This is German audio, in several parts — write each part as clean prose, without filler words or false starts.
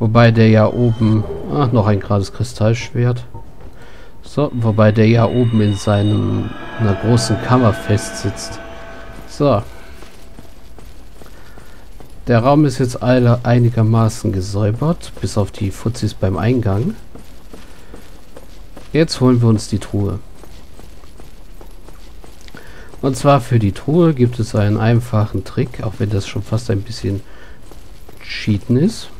Wobei der ja oben... Ach, noch ein gerades Kristallschwert. So, wobei der ja oben in einer großen Kammer festsitzt. So. Der Raum ist jetzt einigermaßen gesäubert, bis auf die Fuzzis beim Eingang. Jetzt holen wir uns die Truhe. Und zwar für die Truhe gibt es einen einfachen Trick, auch wenn das schon fast ein bisschen cheaten ist.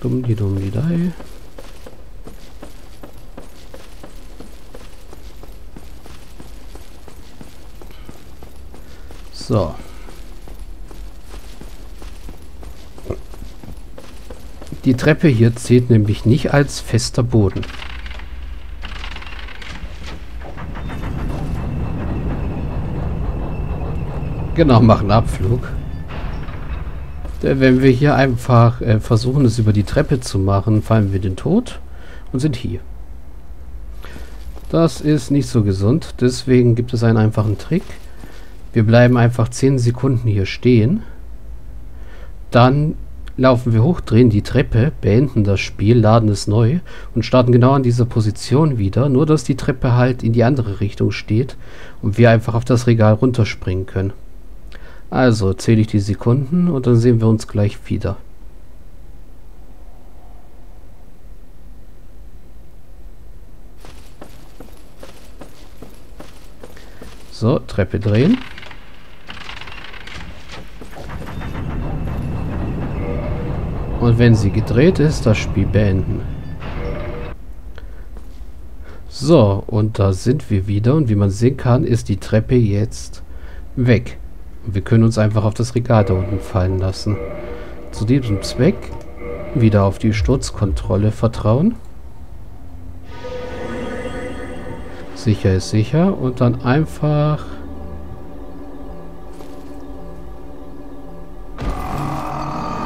Dumm-di-dumm-di-dei. So. Die Treppe hier zählt nämlich nicht als fester Boden. Genau, machen Abflug. Denn wenn wir hier einfach versuchen, es über die Treppe zu machen, fallen wir den Tod und sind hier. Das ist nicht so gesund. Deswegen gibt es einen einfachen Trick. Wir bleiben einfach 10 Sekunden hier stehen. Dann laufen wir hoch, drehen die Treppe, beenden das Spiel, laden es neu und starten genau an dieser Position wieder. Nur, dass die Treppe halt in die andere Richtung steht und wir einfach auf das Regal runterspringen können. Also zähle ich die Sekunden und dann sehen wir uns gleich wieder. So, Treppe drehen. Und wenn sie gedreht ist, das Spiel beenden. So, und da sind wir wieder. Und wie man sehen kann, ist die Treppe jetzt weg. Und wir können uns einfach auf das Regal da unten fallen lassen. Zu diesem Zweck wieder auf die Sturzkontrolle vertrauen. Sicher ist sicher und dann einfach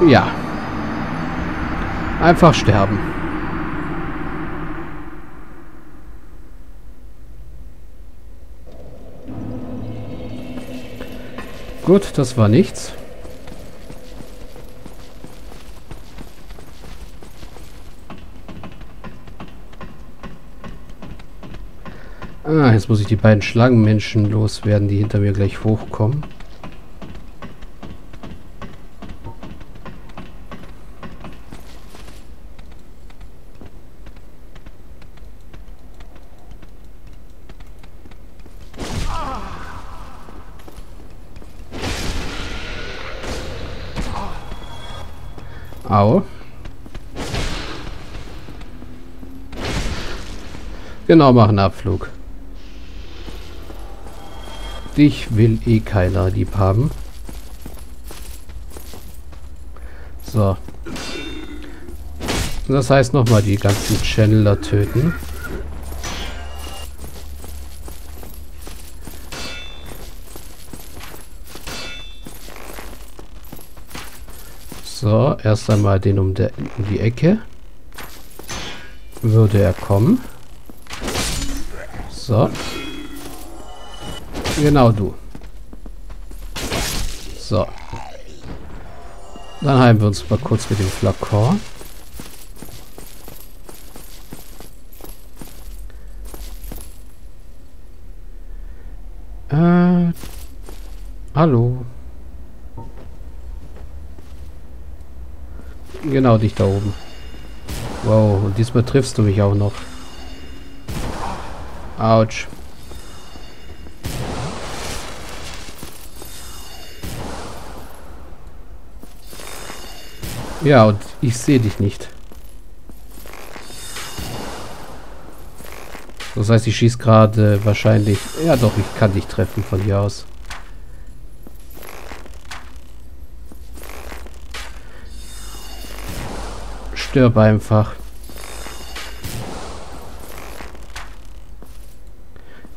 ja einfach sterben. Gut, das war nichts. Ah, jetzt muss ich die beiden Schlangenmenschen loswerden, die hinter mir gleich hochkommen. Au. Genau, machen Abflug. Dich will eh keiner lieb haben. So. Das heißt nochmal die ganzen Channeler töten. So, erst einmal den um die Ecke. Würde er kommen. So. Genau, du. So. Dann heilen wir uns mal kurz mit dem Flakon. Hallo. Genau, dich da oben. Wow, und diesmal triffst du mich auch noch. Autsch. Ja, und ich sehe dich nicht. Das heißt, ich schieße gerade wahrscheinlich... Ja doch, ich kann dich treffen von hier aus. Stirb einfach.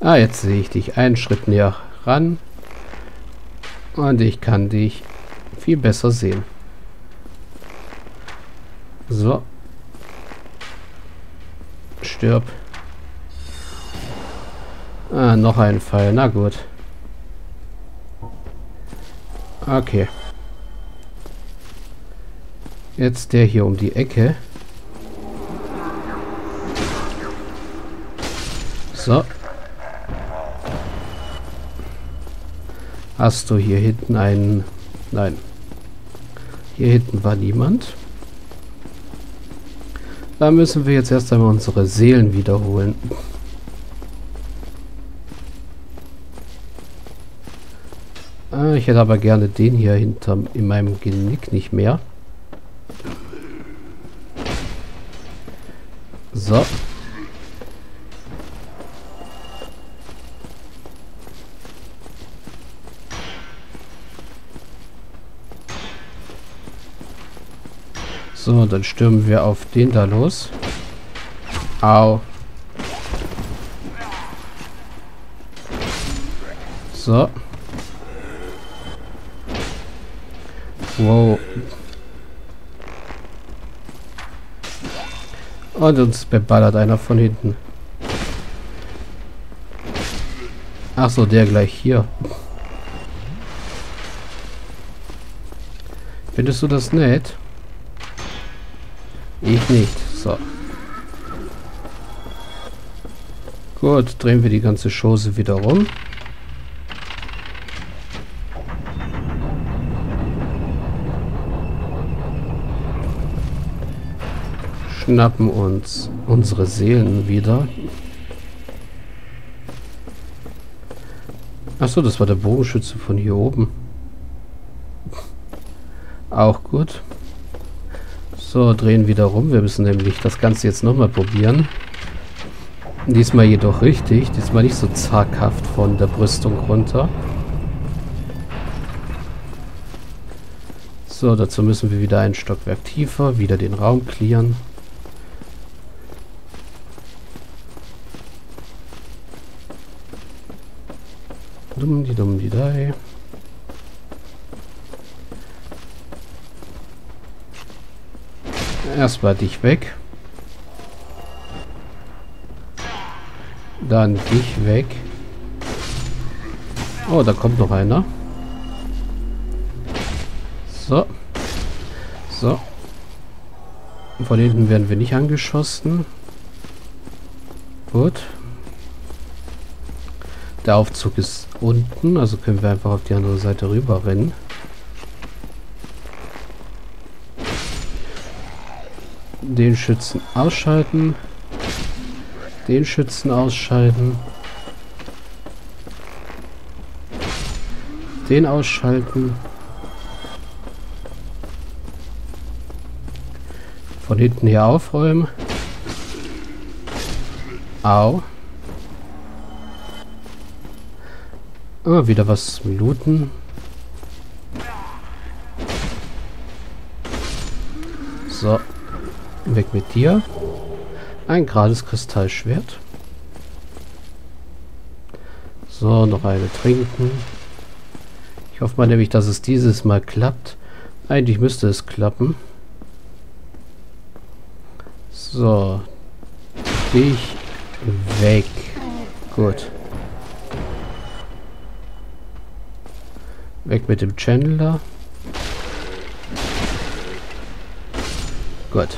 Ah, jetzt sehe ich dich. Einen Schritt näher ran. Und ich kann dich viel besser sehen. So. Stirb. Ah, noch ein Pfeil. Na gut. Okay. Jetzt der hier um die Ecke. So. Hast du hier hinten einen... Nein. Hier hinten war niemand. Da müssen wir jetzt erst einmal unsere Seelen wiederholen. Ich hätte aber gerne den hier hinterm in meinem Genick nicht mehr. So. So, dann stürmen wir auf den da los. Au. So. Wow. Und uns beballert einer von hinten. Ach so, der gleich hier. Findest du das nett? Ich nicht. So. Gut, drehen wir die ganze Chose wieder rum. Schnappen uns unsere Seelen wieder. Achso, das war der Bogenschütze von hier oben. Auch gut. So, drehen wieder rum. Wir müssen nämlich das Ganze jetzt nochmal probieren. Diesmal jedoch richtig. Diesmal nicht so zaghaft von der Brüstung runter. So, dazu müssen wir wieder ein Stockwerk tiefer, wieder den Raum clearen. Dumm die da. Erstmal dich weg. Dann dich weg. Oh, da kommt noch einer. So. So. Von hinten werden wir nicht angeschossen. Gut. Der Aufzug ist unten, also können wir einfach auf die andere Seite rüber rennen. Den Schützen ausschalten. Den Schützen ausschalten. Den ausschalten. Von hinten her aufräumen. Au. Ah, wieder was zum Looten. So. Weg mit dir. Ein gerades Kristallschwert. So, noch eine trinken. Ich hoffe mal nämlich, dass es dieses Mal klappt. Eigentlich müsste es klappen. So. Dich weg. Gut. Weg mit dem Channeler. Gut.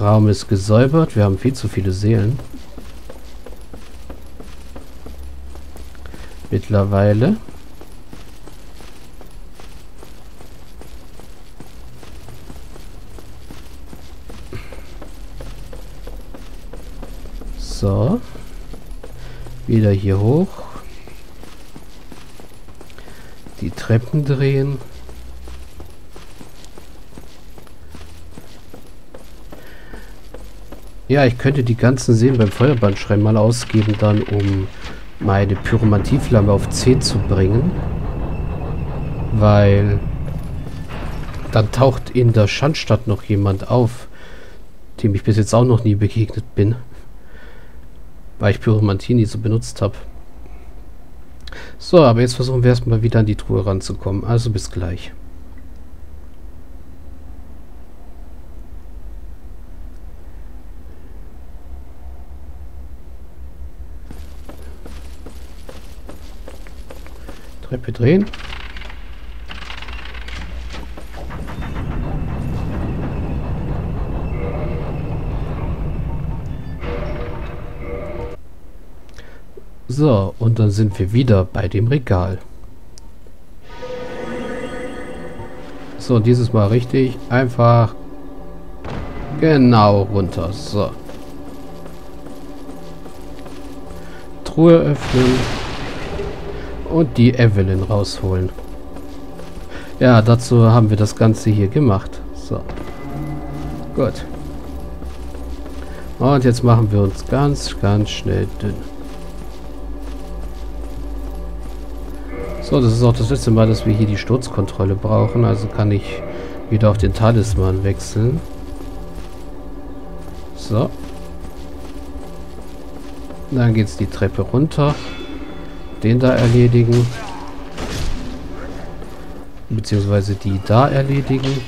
Raum ist gesäubert. Wir haben viel zu viele Seelen. Mittlerweile. So. Wieder hier hoch. Die Treppen drehen. Ja, ich könnte die ganzen Seelen beim Feuerbandschrein mal ausgeben, dann um meine Pyromantieflamme auf 10 zu bringen. Weil dann taucht in der Schandstadt noch jemand auf, dem ich bis jetzt auch noch nie begegnet bin. Weil ich Pyromantie nie so benutzt habe. So, aber jetzt versuchen wir erstmal wieder an die Truhe ranzukommen. Also bis gleich. Treppe drehen. So, und dann sind wir wieder bei dem Regal. So, dieses Mal richtig. Einfach genau runter. So. Truhe öffnen. Und die Evelyn rausholen. Ja, dazu haben wir das Ganze hier gemacht. So. Gut. Und jetzt machen wir uns ganz, ganz schnell dünn. So, das ist auch das letzte Mal, dass wir hier die Sturzkontrolle brauchen. Also kann ich wieder auf den Talisman wechseln. So. Dann geht es die Treppe runter. Den da erledigen. Beziehungsweise die da erledigen.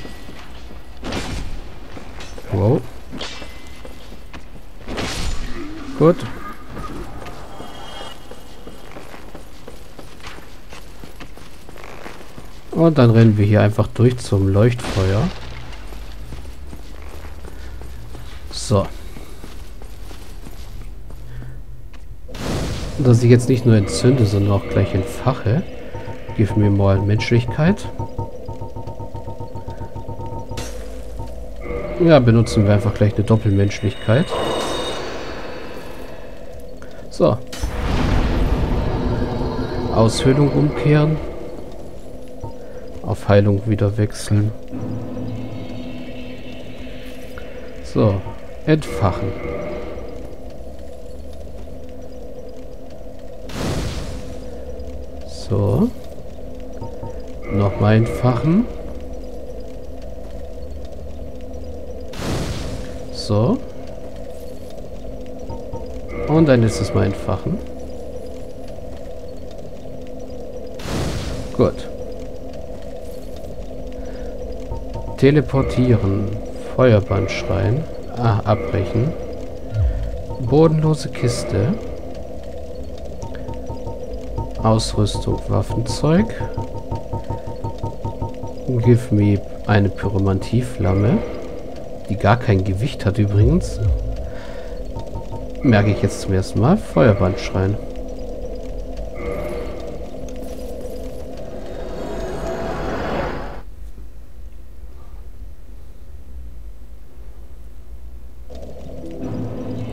Wow. Gut. Und dann rennen wir hier einfach durch zum Leuchtfeuer. So. Dass ich jetzt nicht nur entzünde, sondern auch gleich entfache. Gib mir mal Menschlichkeit. Ja, benutzen wir einfach gleich eine Doppelmenschlichkeit. So. Aushöhlung umkehren. Auf Heilung wieder wechseln. So, entfachen. So. Nochmal entfachen. So. Und ein letztes Mal entfachen. Gut. Teleportieren. Feuerbandschrein. Ah, abbrechen. Bodenlose Kiste. Ausrüstung, Waffenzeug. Give me eine Pyromantieflamme. Die gar kein Gewicht hat übrigens. Merke ich jetzt zum ersten Mal. Feuerbandschrein.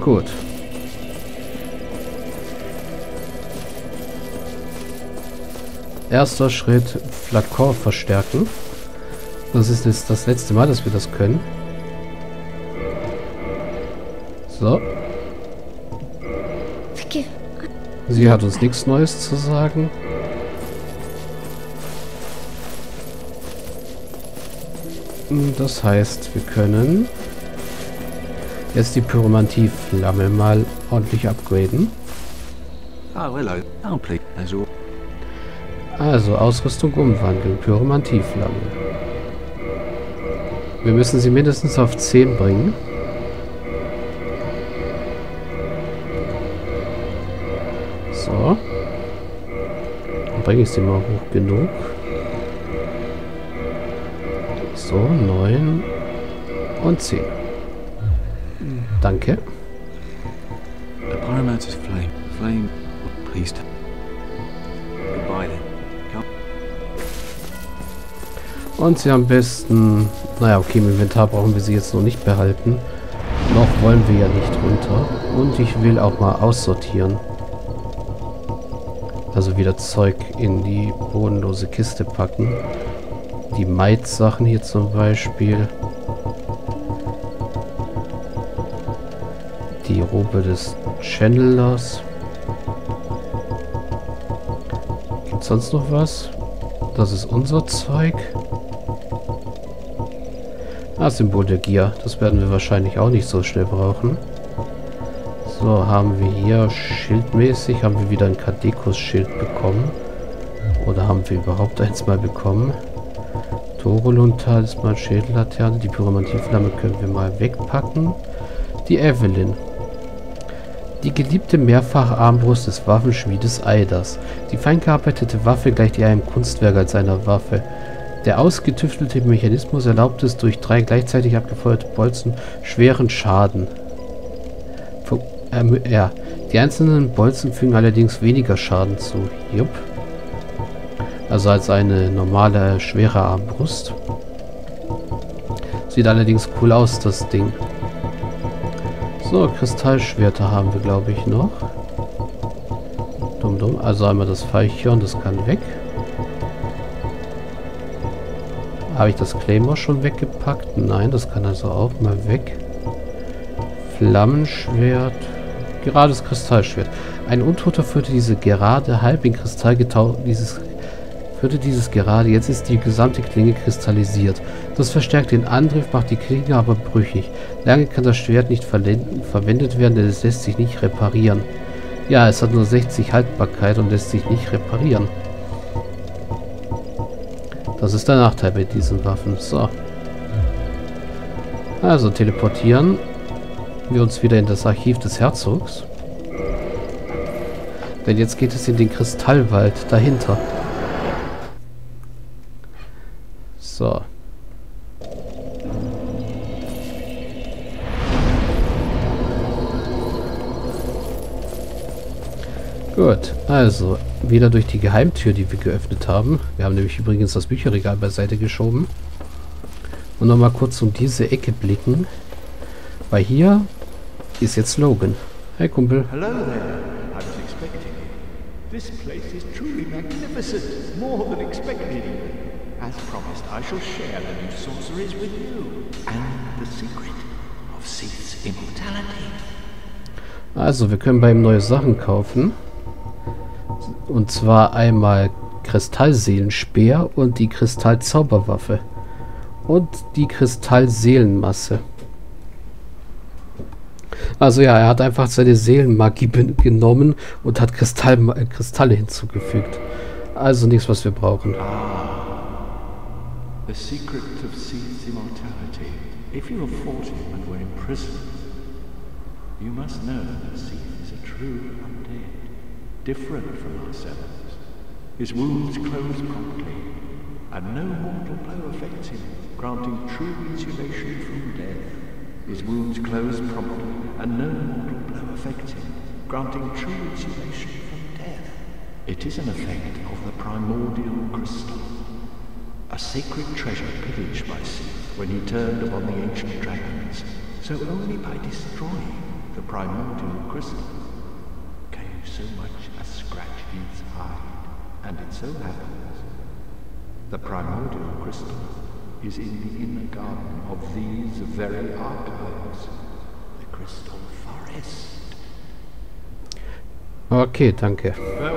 Gut. Erster Schritt, Flakon verstärken. Das ist jetzt das letzte Mal, dass wir das können. So. Sie hat uns nichts Neues zu sagen. Das heißt, wir können jetzt die Pyromantieflamme mal ordentlich upgraden. Also Ausrüstung umwandeln, Pyromantieflamme. Wir müssen sie mindestens auf 10 bringen. So. Bringe ich sie mal hoch genug. So, 9 und 10. Danke. Und sie am besten... Naja, okay, im Inventar brauchen wir sie jetzt noch nicht behalten. Noch wollen wir ja nicht runter. Und ich will auch mal aussortieren. Also wieder Zeug in die bodenlose Kiste packen. Die Maid-Sachen hier zum Beispiel. Die Robe des Channelers. Gibt's sonst noch was? Das ist unser Zeug. Ah, Symbol der Gier. Das werden wir wahrscheinlich auch nicht so schnell brauchen. So, haben wir hier schildmäßig, haben wir wieder ein Kadekus-Schild bekommen. Oder haben wir überhaupt eins mal bekommen? Toroluntal ist mal Schädellaterne. Die Pyromantieflamme können wir mal wegpacken. Die Evelyn. Die geliebte mehrfache Armbrust des Waffenschmiedes Eiders. Die fein gearbeitete Waffe gleicht eher einem Kunstwerk als einer Waffe. Der ausgetüftelte Mechanismus erlaubt es, durch 3 gleichzeitig abgefeuerte Bolzen schweren Schaden. Ja, Die einzelnen Bolzen fügen allerdings weniger Schaden zu. Jupp. Also als eine normale, schwere Armbrust. Sieht allerdings cool aus, das Ding. So, Kristallschwerter haben wir, glaube ich, noch. Dumm, dumm. Also einmal das Feichhorn, das kann weg. Habe ich das Claymore schon weggepackt? Nein, das kann also auch mal weg. Flammenschwert. Gerades Kristallschwert. Ein Untoter führte diese gerade halb in Kristall führte dieses gerade. Jetzt ist die gesamte Klinge kristallisiert. Das verstärkt den Angriff, macht die Klinge aber brüchig. Lange kann das Schwert nicht verwendet werden, denn es lässt sich nicht reparieren. Ja, es hat nur 60 Haltbarkeit und lässt sich nicht reparieren. Das ist der Nachteil bei diesen Waffen. So. Also teleportieren wir uns wieder in das Archiv des Herzogs. Denn jetzt geht es in den Kristallwald dahinter. So. Gut, also wieder durch die Geheimtür, die wir geöffnet haben. Wir haben nämlich übrigens das Bücherregal beiseite geschoben. Und nochmal kurz um diese Ecke blicken. Weil hier ist jetzt Logan. Hey Kumpel. Hello there. I was expecting you. This place is truly magnificent. More than expected. As promised, I shall share the new sorceries with you. And the secret of Seath's immortality. Also, wir können bei ihm neue Sachen kaufen. Und zwar einmal Kristallseelenspeer und die Kristallzauberwaffe. Und die Kristallseelenmasse. Also ja, er hat einfach seine Seelenmagie genommen und hat Kristalle hinzugefügt. Also nichts, was wir brauchen. The secret of Seath's immortality. If you are 40 and were imprisoned, you must know that Seath is a true undead. Different from ourselves. His wounds close promptly, and no mortal blow affects him, granting true insulation from death. His wounds close promptly, and no mortal blow affects him, granting true insulation from death. It is an effect of the primordial crystal, a sacred treasure pillaged by Seath when he turned upon the ancient dragons. So only by destroying the primordial crystal, so much as scratch its hide, and it so happens the primordial crystal is in the inner garden of these very archives, the crystal forest. Okay, danke.